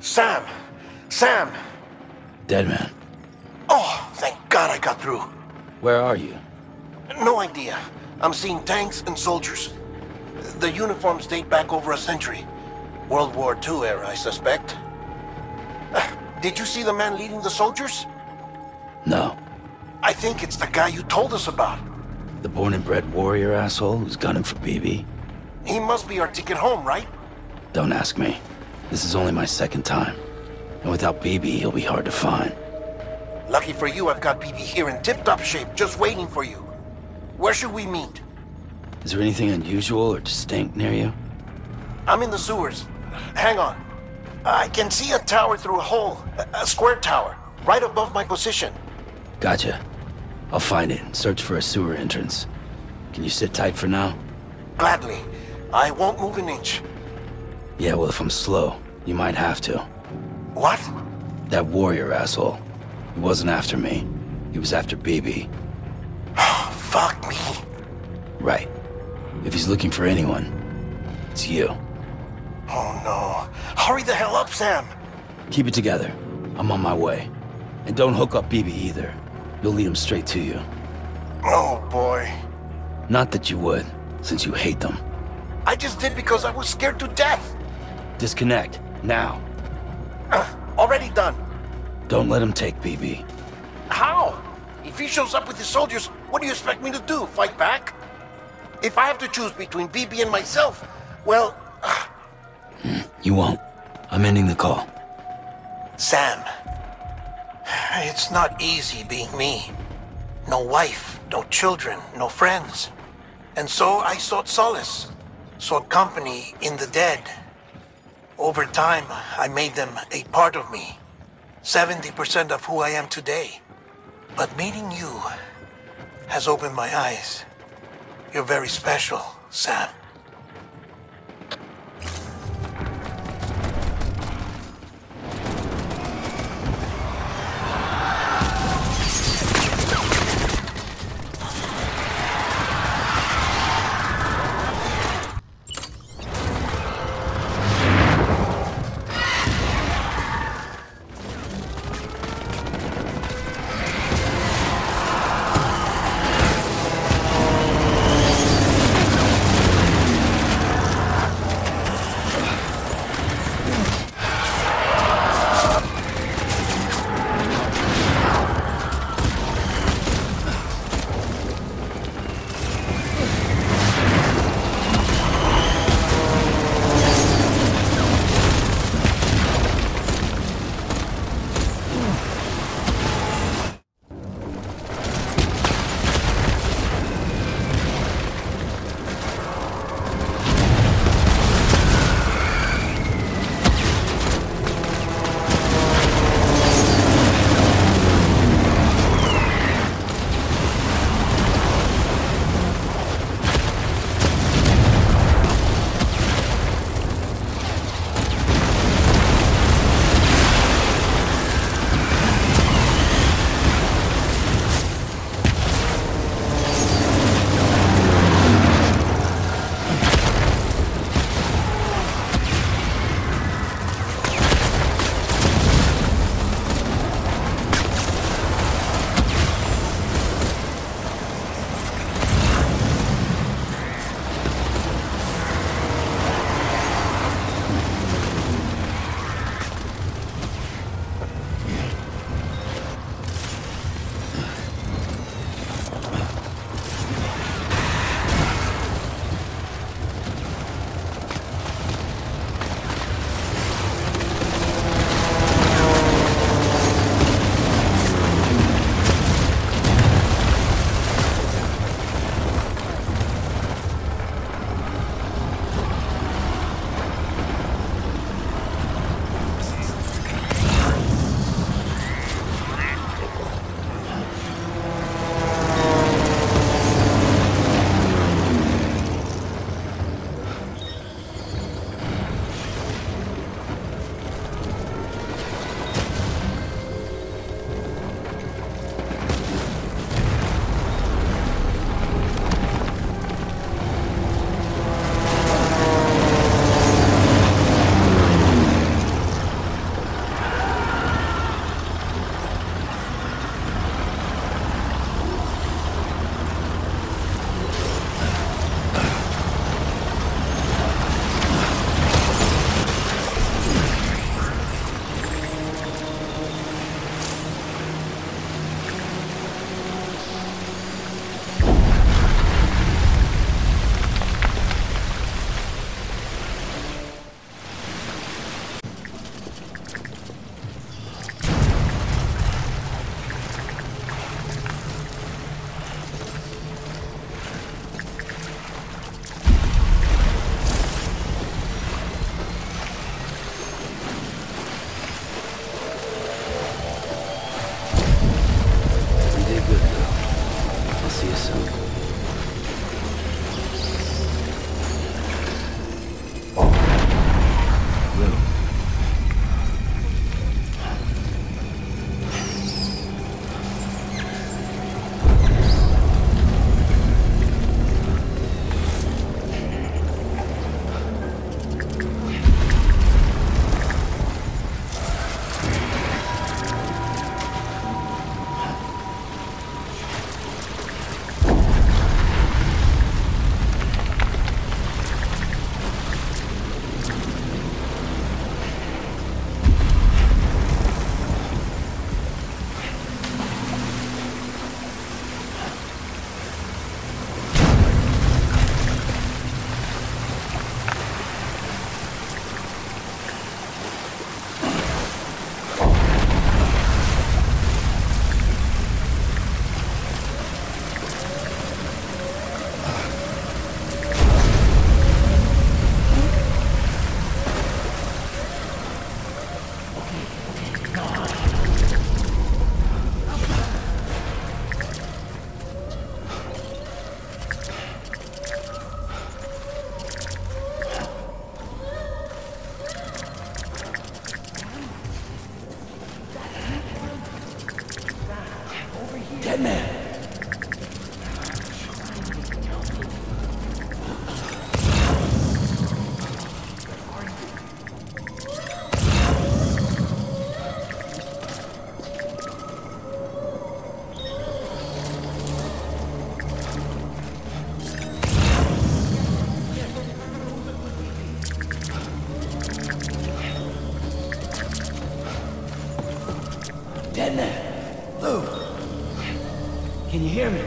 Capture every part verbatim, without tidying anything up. Sam! Sam! Dead man. Oh, thank God I got through. Where are you? No idea. I'm seeing tanks and soldiers. The uniforms date back over a century. World War Two era, I suspect. Uh, did you see the man leading the soldiers? No. I think it's the guy you told us about. The born and bred warrior asshole who's gunning for B B? He must be our ticket home, right? Don't ask me. This is only my second time, and without B B, he'll be hard to find. Lucky for you, I've got B B here in tip-top shape, just waiting for you. Where should we meet? Is there anything unusual or distinct near you? I'm in the sewers. Hang on. I can see a tower through a hole, a square tower, right above my position. Gotcha. I'll find it and search for a sewer entrance. Can you sit tight for now? Gladly. I won't move an inch. Yeah, well, if I'm slow, you might have to. What? That warrior asshole. He wasn't after me. He was after B B. Oh, fuck me. Right. If he's looking for anyone, it's you. Oh, no. Hurry the hell up, Sam. Keep it together. I'm on my way. And don't hook up B B either. You'll lead him straight to you. Oh, boy. Not that you would, since you hate them. I just did because I was scared to death. Disconnect, now. Uh, already done. Don't let him take B B. How? If he shows up with his soldiers, what do you expect me to do, fight back? If I have to choose between B B and myself, well... Uh... You won't. I'm ending the call. Sam, it's not easy being me. No wife, no children, no friends. And so I sought solace, sought company in the dead. Over time, I made them a part of me. seventy percent of who I am today. But meeting you has opened my eyes. You're very special, Sam. Can you hear me?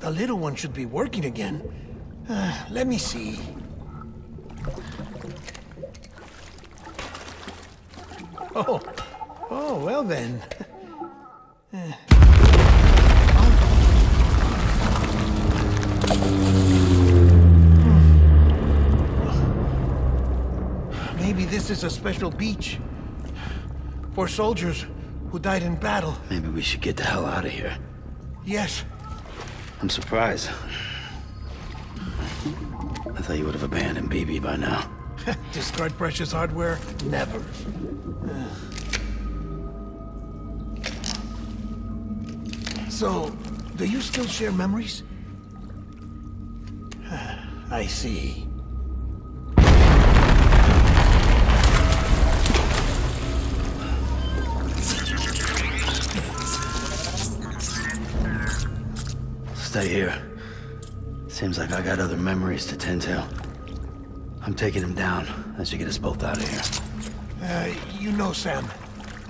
The little one should be working again. Uh, let me see. Oh, oh, well then. Maybe this is a special beach for soldiers who died in battle. Maybe we should get the hell out of here. Yes. I'm surprised. I thought you would have abandoned B B by now. Discard precious hardware? Never. So, do you still share memories? I see. Stay here. Seems like I got other memories to tend to. I'm taking him down. That should get us both out of here. Uh, you know, Sam,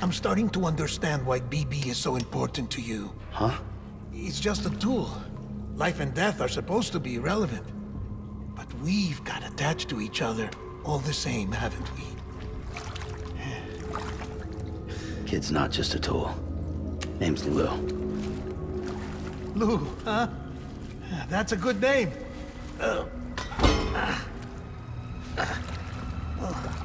I'm starting to understand why B B is so important to you. Huh? It's just a tool. Life and death are supposed to be irrelevant. But we've got attached to each other all the same, haven't we? Kid's not just a tool. Name's Lou. Lou, huh? That's a good name. Uh, uh, uh, uh.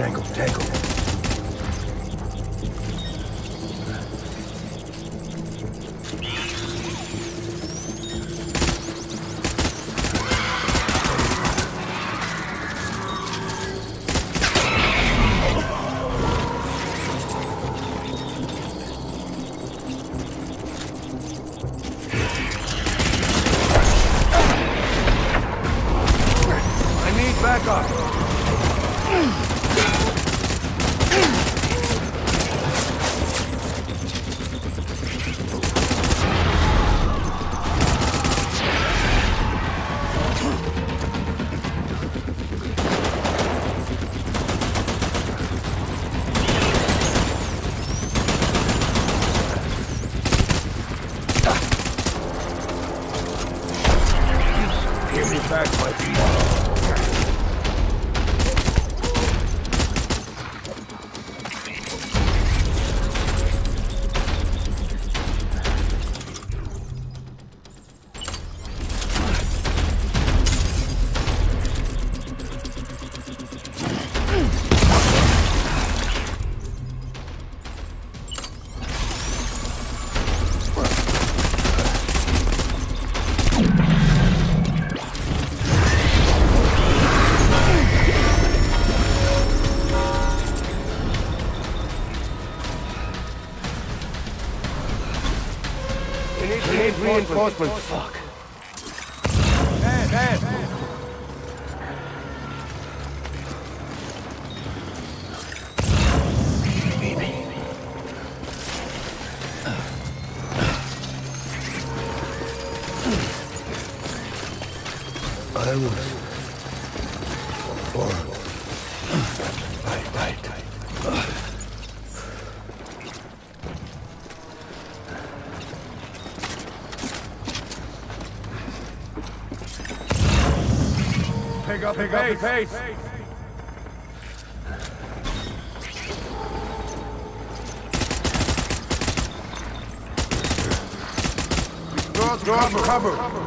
Tangle, tangle. Reinforcement. Fuck. Bad, bad, bad. B B. I was horrible. Right, right, right. Uh. Pick up, pick up, pace. Draw, draw, cover.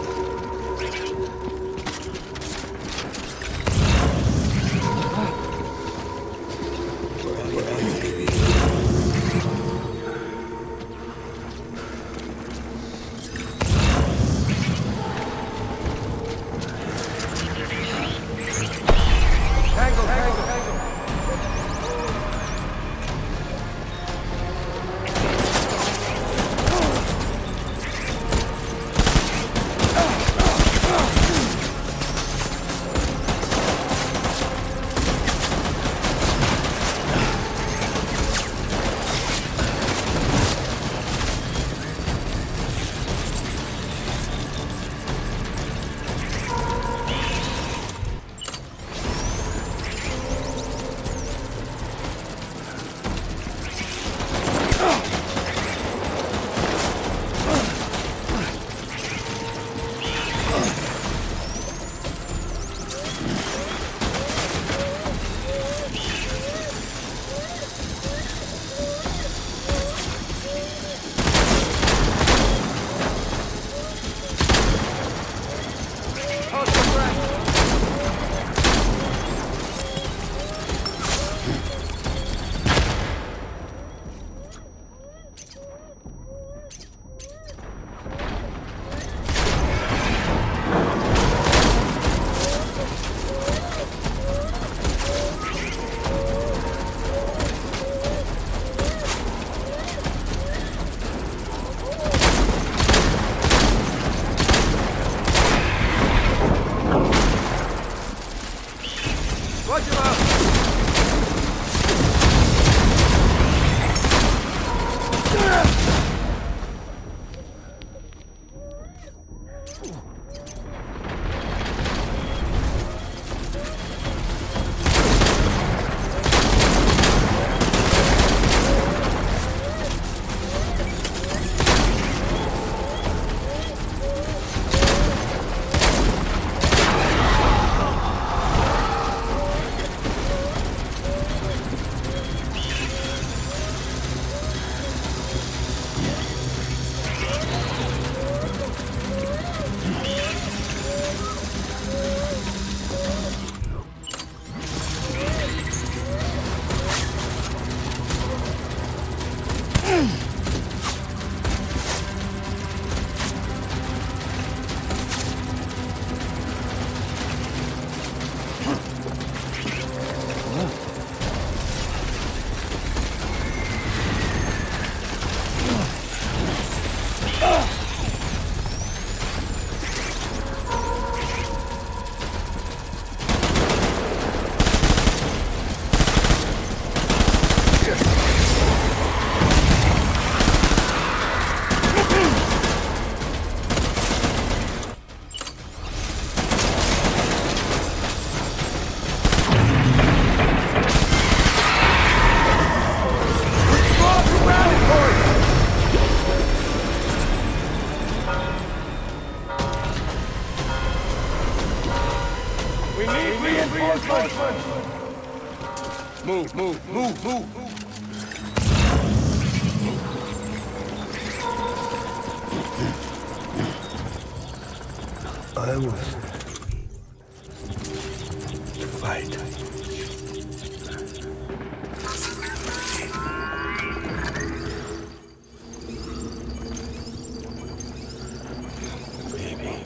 Move, move, move, move, move. I was to fight. Baby.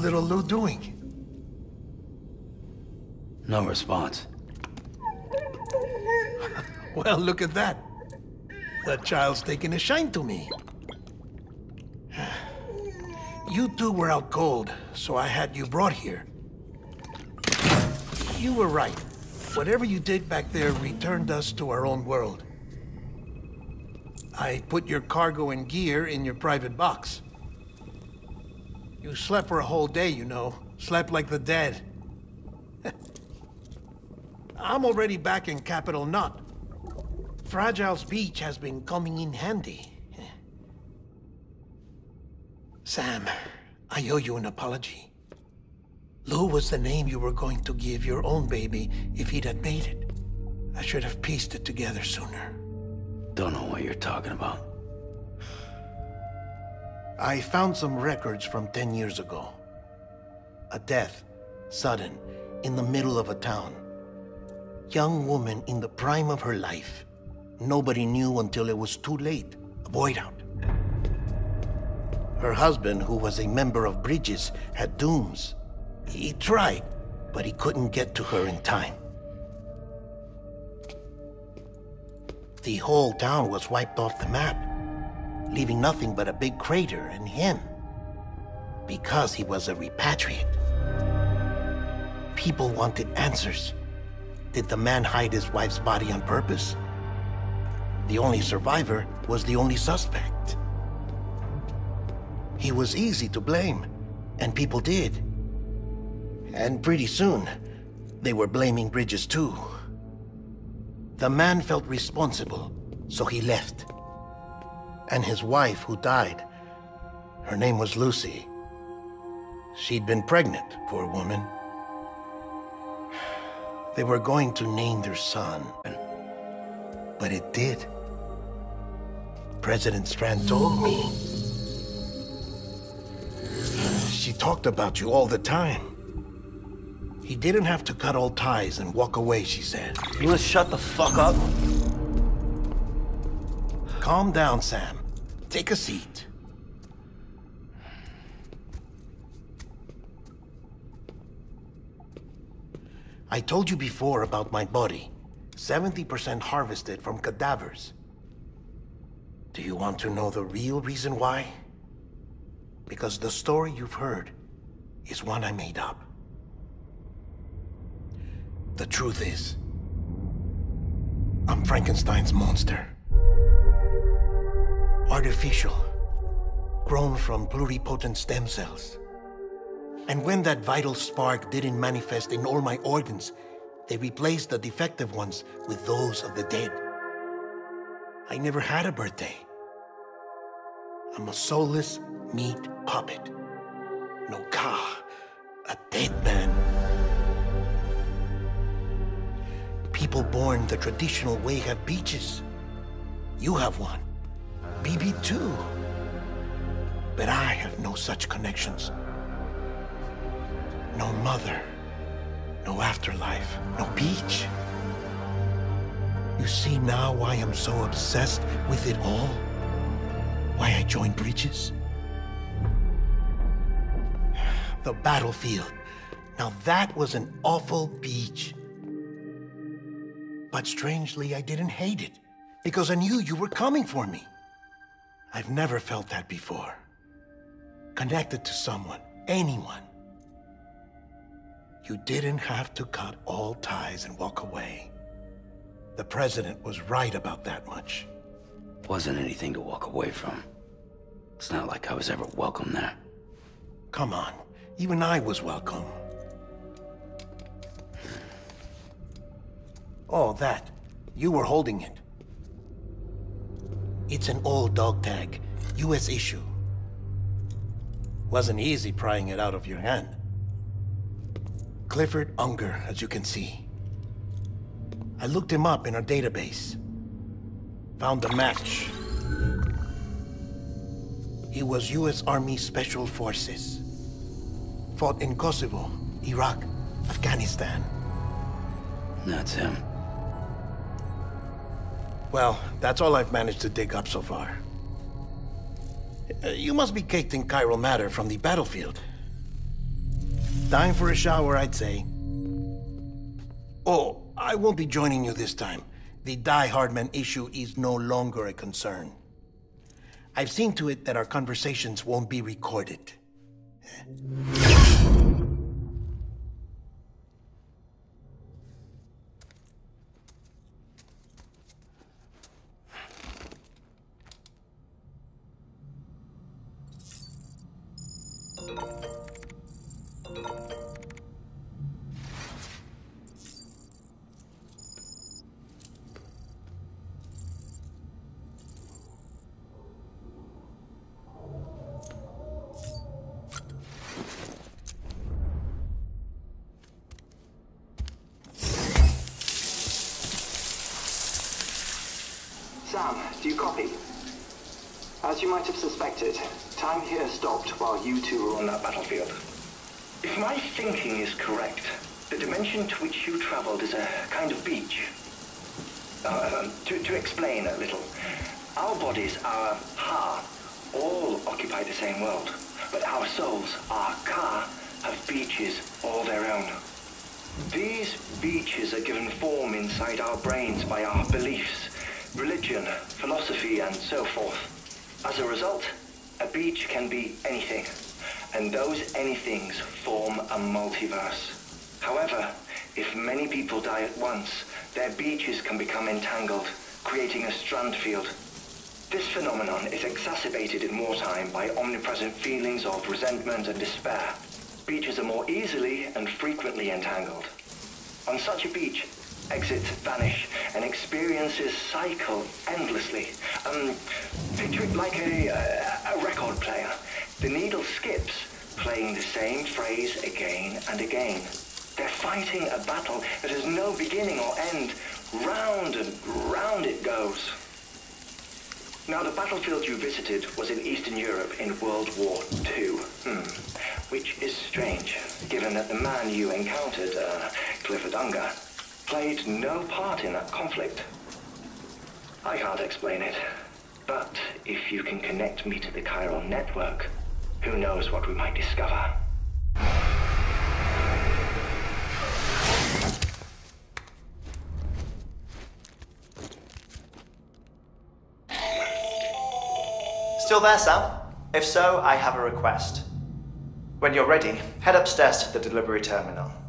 Little Lou doing? No response. Well, look at that. That child's taking a shine to me. You two were out cold, so I had you brought here. You were right. Whatever you did back there returned us to our own world. I put your cargo and gear in your private box. You slept for a whole day, you know. Slept like the dead. I'm already back in Capital Knot. Fragile's Beach has been coming in handy. Sam, I owe you an apology. Lou was the name you were going to give your own baby if he'd had made it. I should have pieced it together sooner. Don't know what you're talking about. I found some records from ten years ago. A death, sudden, in the middle of a town. Young woman in the prime of her life. Nobody knew until it was too late. A voidout. Her husband, who was a member of Bridges, had dooms. He tried, but he couldn't get to her in time. The whole town was wiped off the map, leaving nothing but a big crater and him. Because he was a repatriate. People wanted answers. Did the man hide his wife's body on purpose? The only survivor was the only suspect. He was easy to blame, and people did. And pretty soon, they were blaming Bridges too. The man felt responsible, so he left. And his wife, who died, her name was Lucy. She'd been pregnant, poor woman. They were going to name their son, but it did. President Strand told me. She talked about you all the time. He didn't have to cut all ties and walk away, she said. You wanna shut the fuck up? Calm down, Sam. Take a seat. I told you before about my body. seventy percent harvested from cadavers. Do you want to know the real reason why? Because the story you've heard is one I made up. The truth is, I'm Frankenstein's monster. Artificial, grown from pluripotent stem cells. And when that vital spark didn't manifest in all my organs, they replaced the defective ones with those of the dead. I never had a birthday. I'm a soulless meat puppet. No ka, a dead man. People born the traditional way have beaches. You have one. B B too. But I have no such connections. No mother, no afterlife, no beach. You see now why I'm so obsessed with it all? Why I joined Bridges? The battlefield. Now that was an awful beach. But strangely, I didn't hate it, because I knew you were coming for me. I've never felt that before. Connected to someone, anyone. You didn't have to cut all ties and walk away. The president was right about that much. Wasn't anything to walk away from. It's not like I was ever welcome there. Come on, even I was welcome. Oh, that. You were holding it. It's an old dog tag, U S issue. Wasn't easy prying it out of your hand. Clifford Unger, as you can see. I looked him up in our database. Found a match. He was U S Army Special Forces. Fought in Kosovo, Iraq, Afghanistan. That's him. Well, that's all I've managed to dig up so far. You must be caked in chiral matter from the battlefield. Time for a shower, I'd say. Oh, I won't be joining you this time. The Die-Hardman issue is no longer a concern. I've seen to it that our conversations won't be recorded. Sam, do you copy? As you might have suspected, time here stopped while you two were on that battlefield. If my thinking is correct, the dimension to which you traveled is a kind of beach. Uh, to, to explain a little, our bodies are ha, all occupy the same world, but our souls, our ka, have beaches all their own. These beaches are given form inside our brains by our beliefs, religion, philosophy, and so forth. As a result, a beach can be anything, and those anythings form a multiverse. However, if many people die at once, their beaches can become entangled, creating a strand field. This phenomenon is exacerbated in wartime by omnipresent feelings of resentment and despair. Beaches are more easily and frequently entangled. On such a beach, exits vanish and experiences cycle endlessly. Um, picture it like a, a, a record player. The needle skips, playing the same phrase again and again. They're fighting a battle that has no beginning or end. Round and round it goes. Now, the battlefield you visited was in Eastern Europe in World War Two. Hmm. Which is strange, given that the man you encountered, uh, Clifford Unger, played no part in that conflict. I can't explain it, but if you can connect me to the Chiral Network, who knows what we might discover. Still there, Sam? If so, I have a request. When you're ready, head upstairs to the delivery terminal.